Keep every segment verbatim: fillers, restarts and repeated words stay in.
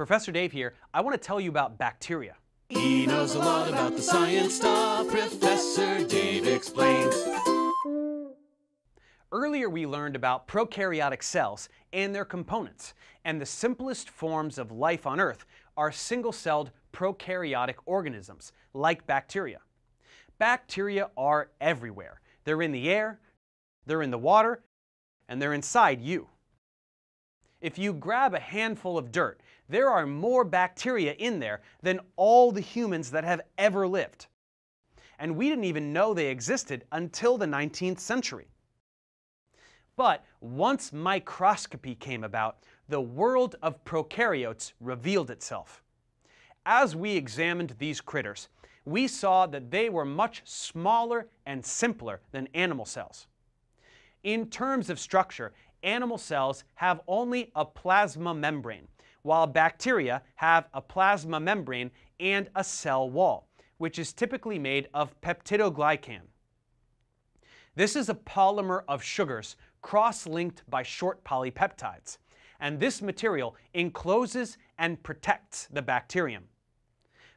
Professor Dave here. I want to tell you about bacteria. He knows a lot about the science stuff. Professor Dave Explains. Earlier we learned about prokaryotic cells and their components, and the simplest forms of life on Earth are single-celled prokaryotic organisms, like bacteria. Bacteria are everywhere. They're in the air, they're in the water, and they're inside you. If you grab a handful of dirt, there are more bacteria in there than all the humans that have ever lived. And we didn't even know they existed until the nineteenth century. But once microscopy came about, the world of prokaryotes revealed itself. As we examined these critters, we saw that they were much smaller and simpler than animal cells. In terms of structure, animal cells have only a plasma membrane, while bacteria have a plasma membrane and a cell wall, which is typically made of peptidoglycan. This is a polymer of sugars cross-linked by short polypeptides, and this material encloses and protects the bacterium.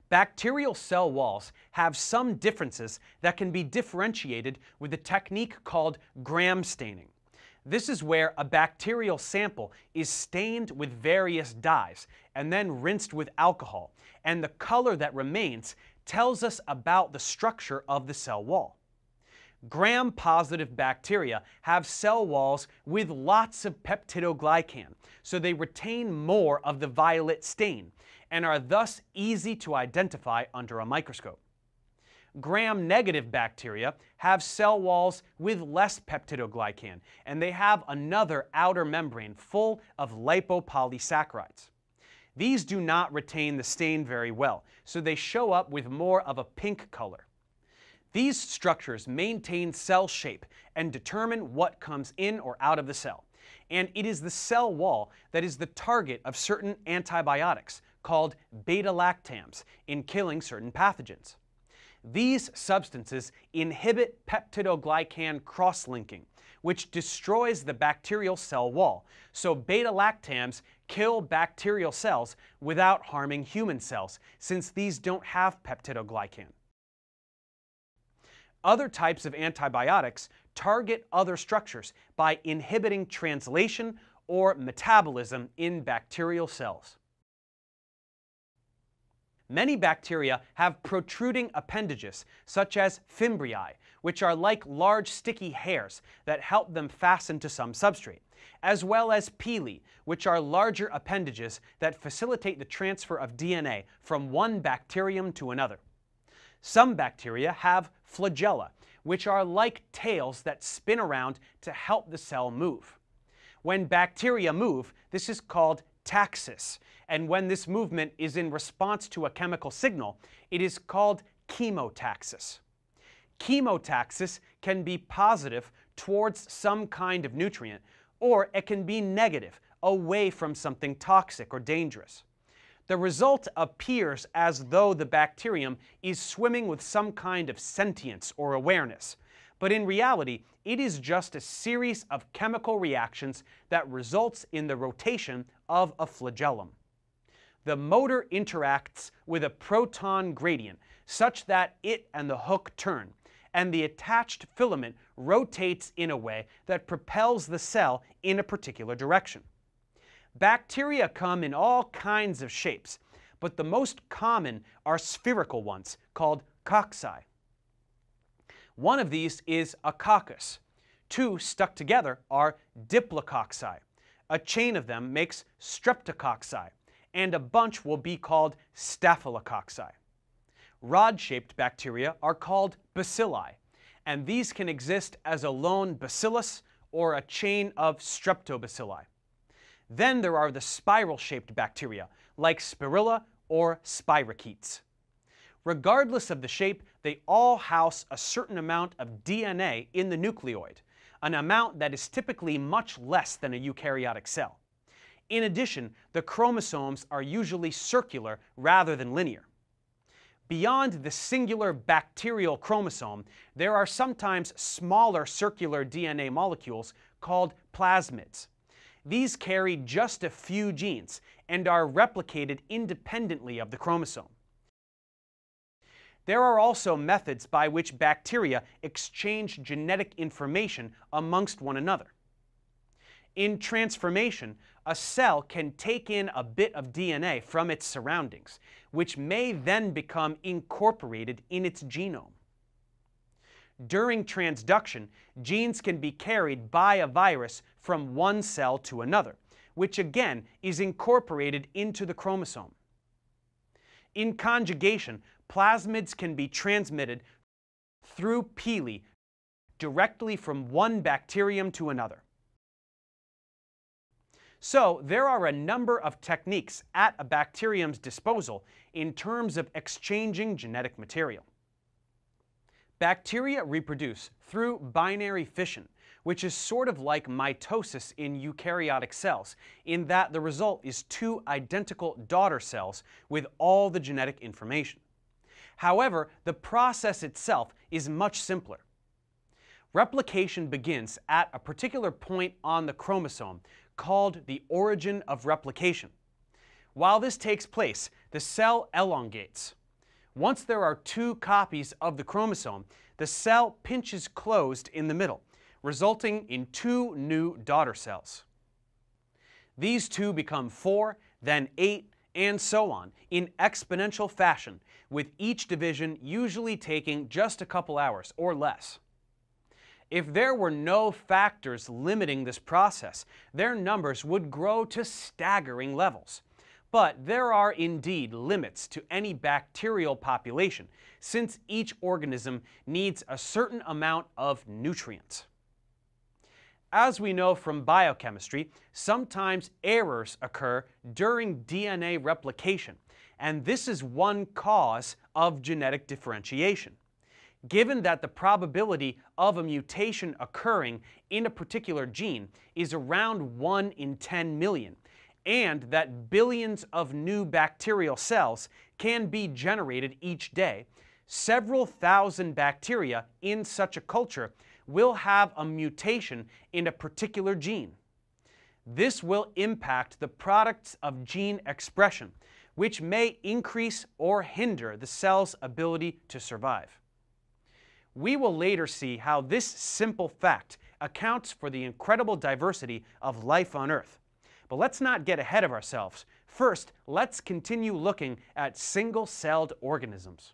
Bacterial cell walls have some differences that can be differentiated with a technique called Gram staining. This is where a bacterial sample is stained with various dyes and then rinsed with alcohol, and the color that remains tells us about the structure of the cell wall. Gram-positive bacteria have cell walls with lots of peptidoglycan, so they retain more of the violet stain and are thus easy to identify under a microscope. Gram-negative bacteria have cell walls with less peptidoglycan, and they have another outer membrane full of lipopolysaccharides. These do not retain the stain very well, so they show up with more of a pink color. These structures maintain cell shape and determine what comes in or out of the cell, and it is the cell wall that is the target of certain antibiotics called beta-lactams in killing certain pathogens. These substances inhibit peptidoglycan cross-linking, which destroys the bacterial cell wall, so beta-lactams kill bacterial cells without harming human cells, since these don't have peptidoglycan. Other types of antibiotics target other structures by inhibiting translation or metabolism in bacterial cells. Many bacteria have protruding appendages, such as fimbriae, which are like large sticky hairs that help them fasten to some substrate, as well as pili, which are larger appendages that facilitate the transfer of D N A from one bacterium to another. Some bacteria have flagella, which are like tails that spin around to help the cell move. When bacteria move, this is called taxis, and when this movement is in response to a chemical signal, it is called chemotaxis. Chemotaxis can be positive towards some kind of nutrient, or it can be negative, away from something toxic or dangerous. The result appears as though the bacterium is swimming with some kind of sentience or awareness, but in reality, it is just a series of chemical reactions that results in the rotation of a flagellum. The motor interacts with a proton gradient such that it and the hook turn, and the attached filament rotates in a way that propels the cell in a particular direction. Bacteria come in all kinds of shapes, but the most common are spherical ones called cocci. One of these is a coccus. Two stuck together are diplococci. A chain of them makes streptococci, and a bunch will be called staphylococci. Rod-shaped bacteria are called bacilli, and these can exist as a lone bacillus or a chain of streptobacilli. Then there are the spiral-shaped bacteria, like spirilla or spirochetes. Regardless of the shape, they all house a certain amount of D N A in the nucleoid, an amount that is typically much less than a eukaryotic cell. In addition, the chromosomes are usually circular rather than linear. Beyond the singular bacterial chromosome, there are sometimes smaller circular D N A molecules called plasmids. These carry just a few genes and are replicated independently of the chromosome. There are also methods by which bacteria exchange genetic information amongst one another. In transformation, a cell can take in a bit of D N A from its surroundings, which may then become incorporated in its genome. During transduction, genes can be carried by a virus from one cell to another, which again is incorporated into the chromosome. In conjugation, plasmids can be transmitted through pili directly from one bacterium to another. So there are a number of techniques at a bacterium's disposal in terms of exchanging genetic material. Bacteria reproduce through binary fission, which is sort of like mitosis in eukaryotic cells, in that the result is two identical daughter cells with all the genetic information. However, the process itself is much simpler. Replication begins at a particular point on the chromosome, called the origin of replication. While this takes place, the cell elongates. Once there are two copies of the chromosome, the cell pinches closed in the middle, resulting in two new daughter cells. These two become four, then eight, and so on, in exponential fashion, with each division usually taking just a couple hours or less. If there were no factors limiting this process, their numbers would grow to staggering levels. But there are indeed limits to any bacterial population, since each organism needs a certain amount of nutrients. As we know from biochemistry, sometimes errors occur during D N A replication, and this is one cause of genetic differentiation. Given that the probability of a mutation occurring in a particular gene is around one in ten million, and that billions of new bacterial cells can be generated each day, several thousand bacteria in such a culture will have a mutation in a particular gene. This will impact the products of gene expression, which may increase or hinder the cell's ability to survive. We will later see how this simple fact accounts for the incredible diversity of life on Earth. But let's not get ahead of ourselves. First, let's continue looking at single-celled organisms.